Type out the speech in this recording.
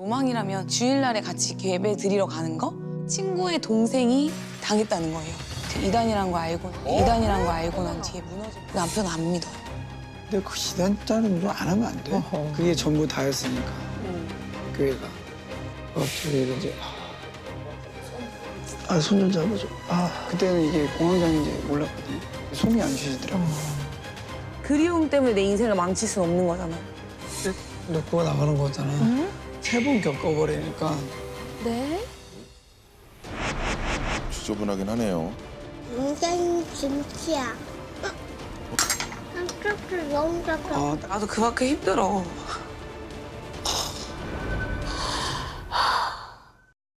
로망이라면 주일날에 같이 예배 드리러 가는 거? 친구의 동생이 당했다는 거예요. 이단이란 거 알고 난 뒤에 무너져. 남편 안 믿어. 근데 그 이단 따는 거 안 하면 안 돼. 어허. 그게 전부 다였으니까. 교회가. 갑자기 이제 아, 손 좀 잡아줘. 아, 그때는 이게 공황장애인지 몰랐거든요. 손이 안 쉬시더라고. 그리움 때문에 내 인생을 망칠 순 없는 거잖아. 놓고 나가는 거잖아. 응? 세 번 겪어버리니까. 네? 지저분하긴 하네요. 인생 김치야. 깜짝이야, 너무 깜짝이야. 나도 그만큼 힘들어.